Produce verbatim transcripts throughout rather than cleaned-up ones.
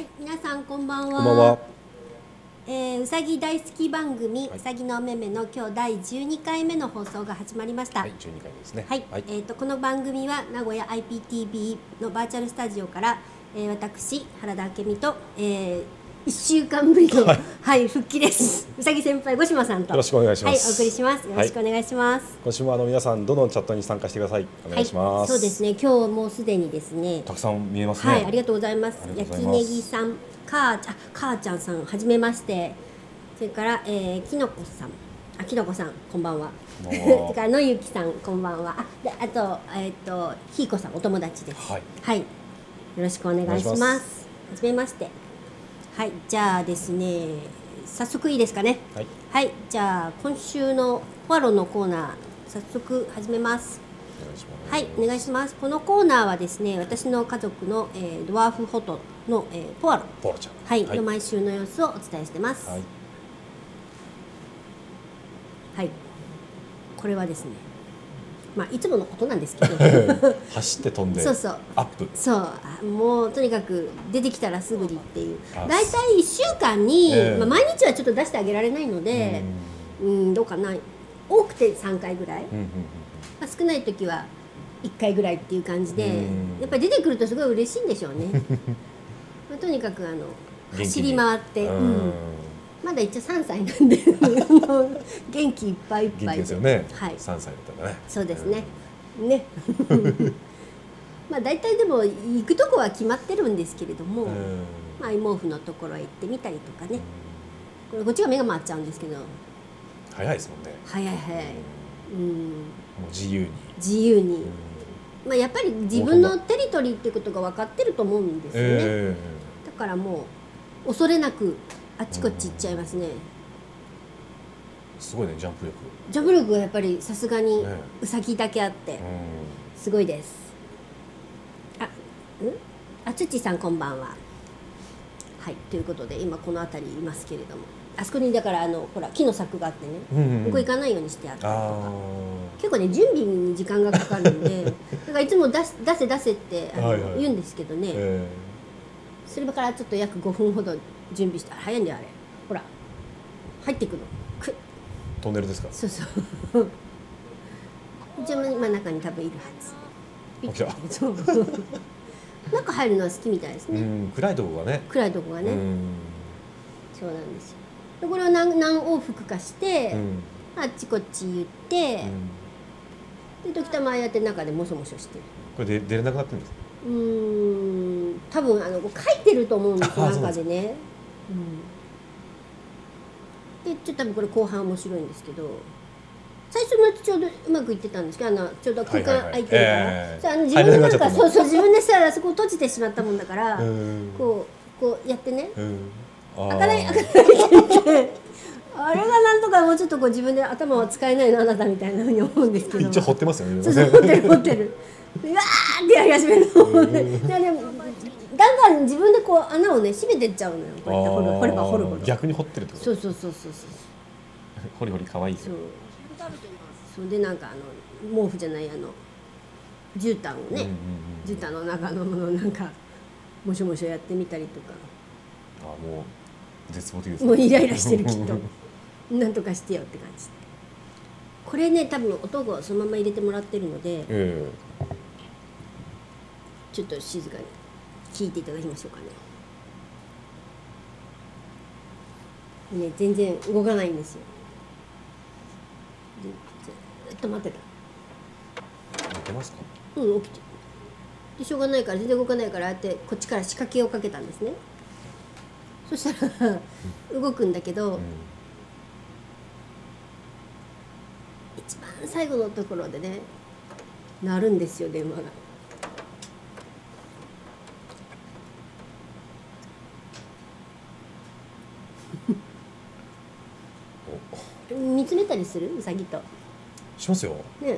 はい、皆さんこんばんは。こんばんは。えー、うさぎ大好き番組、はい、うさぎのおめめの今日だいじゅうにかいめの放送が始まりました。はい、じゅうにかいめですね。はい、はい、えっとこの番組は名古屋 アイピーティービー のバーチャルスタジオから、えー、私原田明美と、えー、いっしゅうかんぶりの、はい、はい、復帰です。うさぎ先輩五島さんとよろしくお願いします。はい、お送りします。よろしくお願いします。はい、今週もあの皆さんどのチャットに参加してください。お願いします。はい、そうですね。今日もうすでにですね。たくさん見えますね。はい、ありがとうございます。焼きねぎさん。かーちゃん、かーちゃんさん、はじめまして。それから、えー、きのこさん、あ、きのこさん、こんばんは。それから、のゆきさん、こんばんは。あ、で、あと、えっと、ひいこさん、お友達です。はい、はい。よろしくお願いします。はじめまして。はい、じゃあですね、早速いいですかね。はい、はい、じゃあ、今週のポアロのコーナー、早速始めます。はい、お願いします。このコーナーはですね、私の家族の、えー、ドワーフフォトの、えー、ポアロ。ポアロちゃん。はい、はい、の毎週の様子をお伝えしてます。はい。はい、これはですね。まあ、いつものことなんですけど。走って飛んで。そうそう。アップ。そう、もうとにかく出てきたらすぐにっていう。だいたいいっしゅうかんに、えー、まあ、毎日はちょっと出してあげられないので。うん、うん、どうかな。多くてさんかいぐらい。うんうんうん、まあ、少ない時は。いっかいぐらいっていう感じで、やっぱり出てくるとすごい嬉しいんでしょうね。まあ、とにかくあの走り回って、うん、まだ一応さんさいなんで元気いっぱいいっぱい。元気ですよね。はい、さんさいだったらね。そうですね。ね。まあだいたいでも行くとこは決まってるんですけれども、まあ妹夫のところへ行ってみたりとかね。これこっちが目が回っちゃうんですけど。早いですもんね。早い早い。うん。もう自由に。自由に。まあやっぱり自分のテリトリーっていうことが分かってると思うんですよね、えー、だからもう恐れなくあっちこっち行っちゃいますね、うん、すごいね、ジャンプ力ジャンプ力がやっぱりさすがにうさぎだけあって、ね、すごいです。あ、うん、あつちさんこんばんは。はい、ということで今この辺りいますけれども、あそこにだからあのほら木の柵があってね、うん、ここ行かないようにしてあったりとか、結構ね準備に時間がかかるんで、なんかいつも出せ出せってあの、はい、はい、言うんですけどね、えー、それからちょっと約ごふんほど準備して早いんだよあれ、ほら入っていくのくトンネルですか。そうそう一応今中に多分いるはず。中入るのは好きみたいですね。うん、暗いとこがね。暗いとこがね。そうなんですよ。これを何往復かして、うん、あっちこっち言って、うん、で時たまやって中でモショモショしてる。これで出れなくなってるんですか。うーん、多分あの書いてると思うんですよ中でね。うん、でちょっと多分これ後半面白いんですけど、最初のうちちょうどうまくいってたんですけど、あのちょうど空間空いてるから、あの自分でなんかそうそう自分でさそこを閉じてしまったもんだから、こうこうやってね。開かない開かないってあれがなんとかもうちょっとこう自分で頭は使えないのあなたみたいなふうに思うんですけど、一応掘ってますよね。そうそう掘ってる掘ってるうわーってやり始めるので、だんだん自分でこう穴をね閉めてっちゃうのよ。こうやって掘れば掘るほど逆に掘ってるってこと。そうそうそうそう掘り掘り可愛い。そうそれでなんかあの毛布じゃないあの絨毯をね絨毯の中のものをなんかもしょもしょやってみたりとか。あもう絶望的ですね。もうイライラしてるきっとなんとかしてよって感じ。これね多分音をそのまま入れてもらってるので、えー、ちょっと静かに聞いていただきましょうかね。ね全然動かないんですよ。ずっと待ってた。寝てますか。うん起きてでしょうがないから全然動かないからあってこっちから仕掛けをかけたんですね。そしたら動くんだけど、うん、一番最後のところでね鳴るんですよ電話が。見つめたりするうさぎと。しますよ。ね。うん、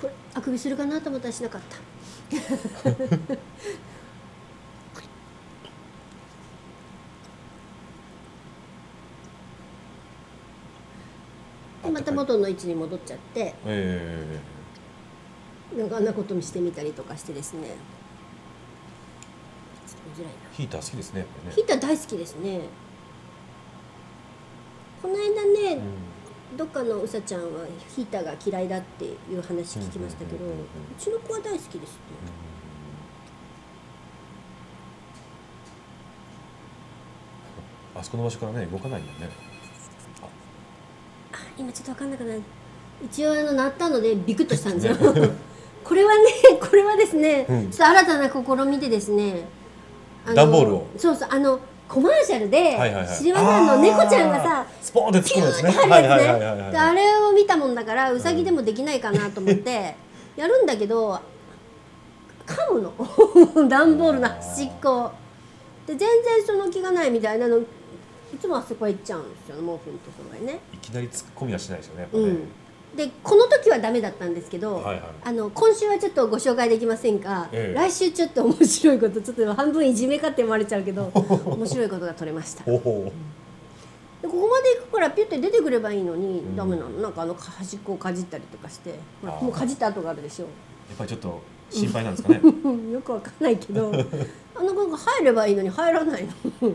これあくびするかなと思ったらしなかった。また元の位置に戻っちゃって、なんかあんなことにしてみたりとかしてですね。ちょっと面白いな。ヒーター好きですね。ヒーター大好きですね。この間ね、うん、どっかのうさちゃんはヒーターが嫌いだっていう話聞きましたけど、うちの子は大好きですって。あそこの場所からね、動かないんだね。あ、今ちょっと分かんなくなる。一応あの鳴ったのでビクッとしたんですよ。これはね、これはですね、うん、ちょっと新たな試みでですね、段ボールを、そうそう、あのコマーシャルでシルバさんの猫ちゃんがさ、スポーンってつくんですね。あれを見たもんだからウサギでもできないかなと思ってやるんだけど、噛むの段ボールの端っこで全然その気がないみたいなの。いつもあそこへ行っちゃうんですよ、毛布のところへね。いきなり突っ込みはしないですよね、やっぱね。うん、でこの時はダメだったんですけど、はいはい、あの今週はちょっとご紹介できませんか、ええ、来週ちょっと面白いこと、ちょっと半分いじめかって思われちゃうけど面白いことが取れました。でここまで行くからピュって出てくればいいのに、うん、ダメなの。なんかあの端っこをかじったりとかして、ほらもうかじった跡があるでしょう。やっぱりちょっと心配なんですかね。よくわかんないけど、あのなんか入ればいいのに入らないの。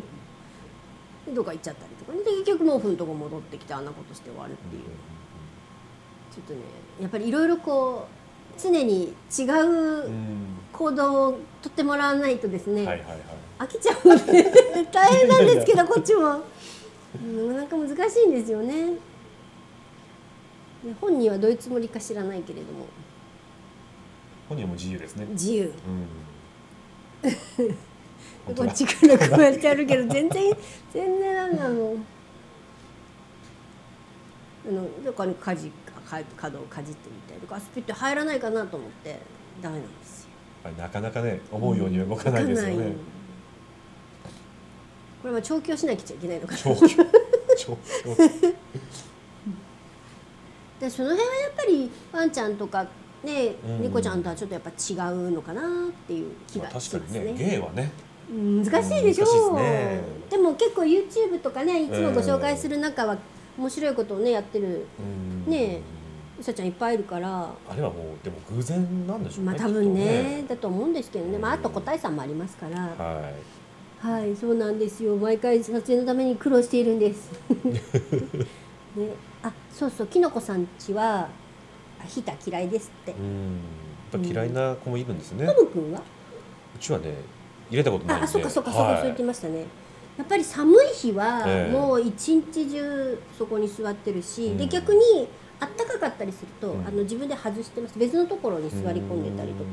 どっか行っちゃったりとか、ね、で結局毛布のとこ戻ってきてあんなことして終わるっていう。ちょっとね、やっぱりいろいろこう常に違う行動をとってもらわないとですね、飽きちゃうので大変なんですけど、こっちもなかなか難しいんですよね。本人はどういうつもりか知らないけれども、本人はもう自由ですね。自由、うん。こっちからこうやってやるけど全然全然なんだもん。あのどっかにかじか角をかじってみたりとか、スピッて入らないかなと思ってダメなんですよ。なかなかね、思うようには動かないですよね。これは調教しなきゃいけないのかな。調教。調教。でその辺はやっぱりワンちゃんとか。ね、猫ちゃんとはちょっとやっぱ違うのかなっていう気がしますね。確かにね、芸はね難しいでしょう。でも結構 YouTube とかね、いつもご紹介する中は面白いことをねやってるね、うさちゃんいっぱいいるから、あれはもうでも偶然なんでしょうね。まあ多分ねだと思うんですけどね。まああと個体差もありますから。はいはい、そうなんですよ。毎回撮影のために苦労しているんです。ね、あそうそう、きのこさんちは。ヒーター嫌いですって。やっぱ嫌いな子もいるんですね。トム君は？うちはね、入れたことないんで。あ、そっかそっかそっか、そう言ってましたね。やっぱり寒い日はもう一日中そこに座ってるし、で逆にあったかかったりするとあの自分で外してます。別のところに座り込んでたりとか。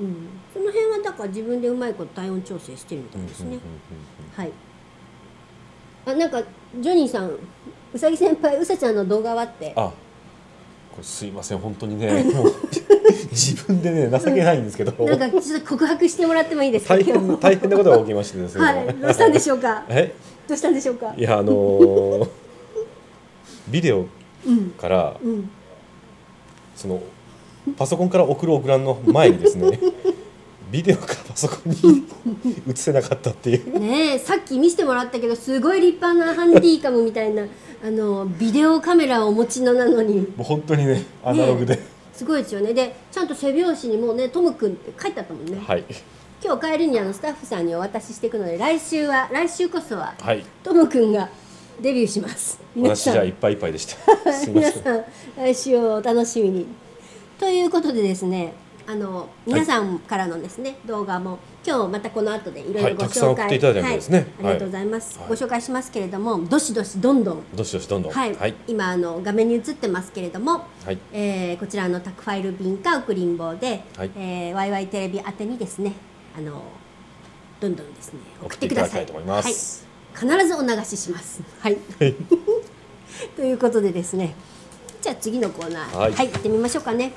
うん。その辺はだから自分でうまいこと体温調整してるみたいですね。はい。あ、なんかジョニーさん、うさぎ先輩、うさちゃんの動画はって。あ。すいません、本当にね、もう自分でね、情けないんですけど、なんかちょっと告白してもらってもいいですか。大変大変なことが起きましてですね。はい、どうしたんでしょうか。え、どうしたんでしょうか。いやあのー、ビデオから、うんうん、そのパソコンから送る送らんの前にですね、ビデオからパソコンに映せなかったっていう。ねえ、さっき見せてもらったけど、すごい立派なハンディカムみたいな。あのビデオカメラをお持ちのなのに、もう本当にねアナログで、ね、すごいですよね。でちゃんと背表紙にもうね、トム君って書いてあったもんね。はい、今日帰るにあのスタッフさんにお渡ししていくので、来週は来週こそは、はい、トム君がデビューします。私じゃいっぱいいっぱいでした皆さん来週をお楽しみにということでですね、あの皆さんからのですね、はい、動画も今日またこの後でいろいろご紹介、ありがとうございます。はい、ご紹介しますけれども、どしどしどんどん、どしどしどんどん、はい、はい、今あの画面に映ってますけれども、はい、えー、こちらの宅ファイル便か送りんぼうで、はい、えー、ワイワイテレビ宛てにですね、あのどんどんですね送ってください。はい、必ずお流しします。はい。ということでですね、じゃあ次のコーナー、はい、はい、行ってみましょうかね。